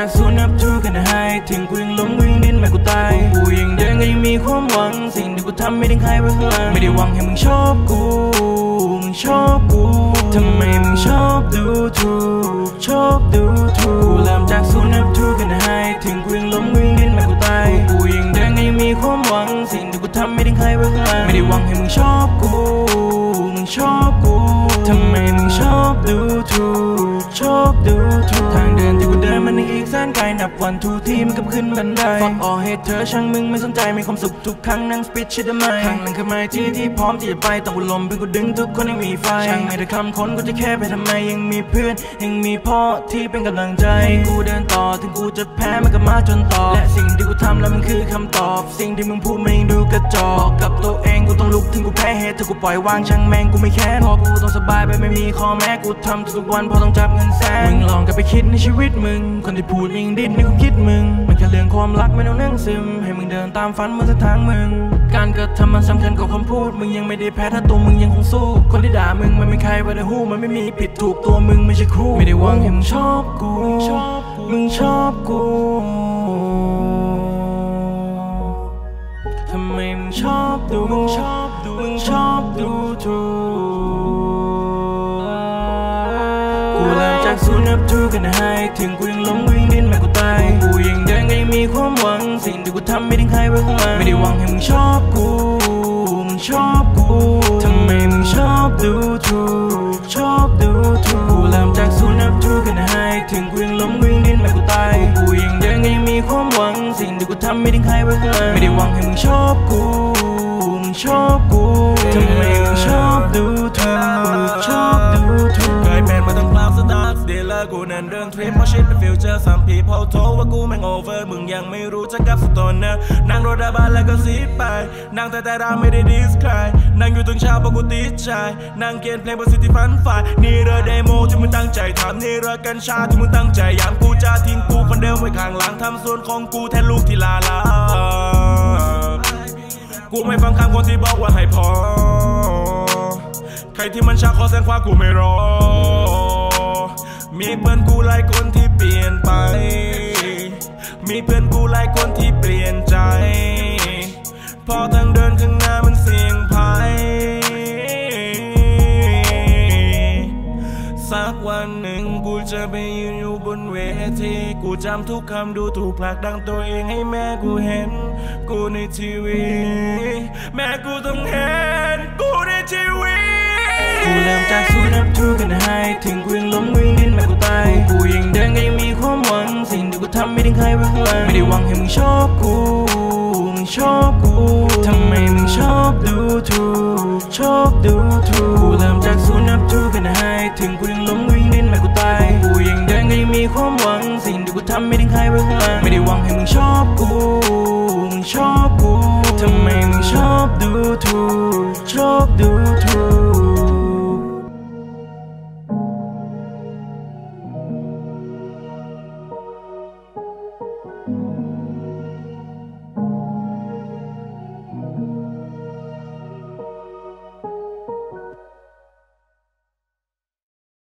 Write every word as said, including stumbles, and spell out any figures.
cha xuống nắp chua gần hai thiền quyên lúng nguyên đến mẹ của tay quyền để ngay mi khóm hoang xin đừng có thăm mấy đến hai với hương mày đi hoàng hay mình shop cú mình shop cú thằng mày mình shop du thu shop du thu làm cha xuống nắp chua gần hai thiền quyên lúng nguyên đến mẹ của tay quyền để ngay mi khóm hoang xin đừng có thăm mấy đến hai với hương mày đi hoàng hay mình shop cú mình shop cú thằng mày mình shop du thu shop du thu thằngเดินที่กูเดินมันในอีกแสนไกลนับวันทูทีมกับขึ้นบันไดฟังออเหตุเธอช่างมึงไม่สนใจมีความสุขทุกครั้งนั่งสปิดชิดทำไมทางนั้นคือไม้ที่ที่พร้อมที่จะไปต้องกูลมเพื่อกูดึงทุกคนให้มีไฟช่างไม่ได้คำค้นกูจะแค่ไปทำไมยังมีเพื่อนยังมีพ่อที่เป็นกำลังใจกูเดินต่อถึงกูจะแพ้มันก็มาจนต่อและสิ่งที่กูทำแล้วมันคือคำตอบสิ่งที่มึงพูดมันยังดูกระจอกกับตัวเองกูต้องลุกถึงกูแพ้เหตุถ้ากูปล่อยวางช่างแม่งกูไม่แค้นพอกูต้องสบายไปไม่มีข้อแม้กูทำทุกวันพอต้องจับเงินแสนมึงลองกลับไปคิดในชีวิตมึงคนที่พูดมึงดิ้นในความคิดมึงมันแค่เรื่องความรักไม่ต้องนั่งซึมให้มึงเดินตามฝันมาสักทางมึงการกระทำมันสำคัญกว่าคำพูดมึงยังไม่ได้แพ้ถ้าตัวมึงยังคงสู้คนที่ด่ามึงมันไม่ใครว่าแต่หู้มันไม่มีผิดถูกตัวมึงไม่ใช่คู่ไม่ได้หวังให้มึงชอบกูมึงชอบกูทำไมมึงชอบดูมึงชอบดูมึงชอบดูถูกูlàmจากศูนย์นับทูกันให้ถึงกูยังล้มวิ่งดิ้นแม่กูตายกูยังได้ไงมีความหวังสิ่งที่กูทำไม่ได้ใครไว้ข้างหลังไม่ได้หวังให้มึงชอบกูมึงชอบกูทำไมมึงชอบดูถูกชอบดูถูกกูlàmจากศูนย์นับทูกันให้ถึงกูยังล้มวิ่งดิ้นแม่กูตายกูยังได้ไงมีความหวังสิ่งที่กูทำไม่ได้ใครไว้ข้างหลังไม่ได้หวังให้มึงชอบกูมึงชอบกูทำไมมึงชอบดูถูกชอบดูถูกดีลกูนั่นเรื่องทริปเพราะชิดเป็นฟิวเจอร์สามผีพอโทรว่ากูแม่งโอเวอร์มึงยังไม่รู้จักกับสตอนเนอร์นั่งรถดาบานแล้วก็ซีไปนั่งแต่แต่ราไม่ได้ดิสใครนั่งอยู่ตรงเช้าเพราะกูติดใจนั่งเกณฑ์เพลงบนสิทธิฟันฝ่ายนี่เรือเดโมที่มึงตั้งใจทำนี่เรือกัญชาที่มึงตั้งใจยามกูจะทิ้งกูคนเดิมไว้ข้างหลังทำส่วนของกูแทนลูกที่ลาลากูไม่ฟังคำคนที่บอกว่าให้พอใครที่มันช้าขอแสงความกูไม่รอมีเพื่อนกูหลายคนที่เปลี่ยนไปมีเพื่อนกูหลายคนที่เปลี่ยนใจพอทางเดินข้างหน้ามันเสี่ยงภัยสักวันหนึ่งกูจะไปยืนอยู่บนเวทีกูจำทุกคำดูถูกผลักดันตัวเองให้แม่กูเห็นกูในทีวีแม่กูต้องเห็นกูในทีวีกูเริ่มจากศูนย์นับทูกันให้ถึงกูยังล้มวิ่งดิ้นแม่กูตายกูยังเดินยังมีความหวังสิ่งที่กูทำไม่ได้ใครไว้ข้างหลังไม่ได้หวังให้มึงชอบกูมึงชอบกูทำไมมึงชอบดูถูกชอบดูถูกกูเริ่มจากศูนย์นับทูกันให้ถึงกูยังล้มวิ่งดิ้นแม่กูตายกูยังเดินยังมีความหวังสิ่งที่กูทำไม่ได้ใครไว้ข้างหลังไม่ได้หวังให้มึงชอบกูมึงชอบกูทำไมมึงชอบดูถูกชอบดู